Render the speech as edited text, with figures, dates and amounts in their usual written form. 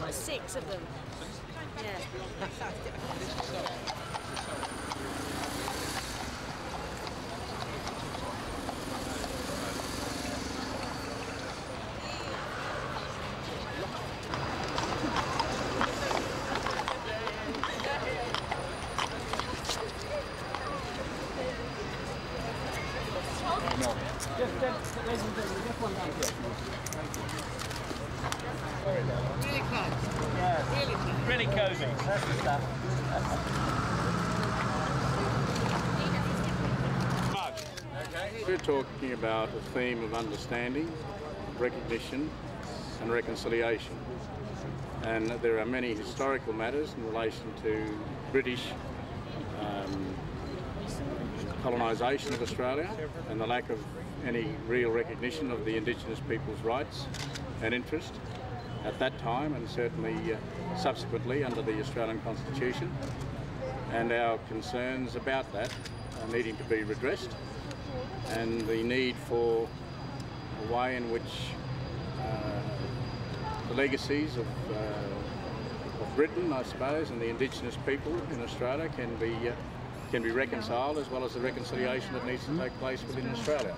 There's 6 of them. We're talking about a theme of understanding, recognition and reconciliation, and there are many historical matters in relation to British colonisation of Australia and the lack of any real recognition of the Indigenous people's rights and interest at that time, and certainly subsequently under the Australian Constitution, and our concerns about that are needing to be redressed, and the need for a way in which the legacies of Britain, I suppose, and the Indigenous people in Australia can be reconciled, as well as the reconciliation that needs to take place within Australia.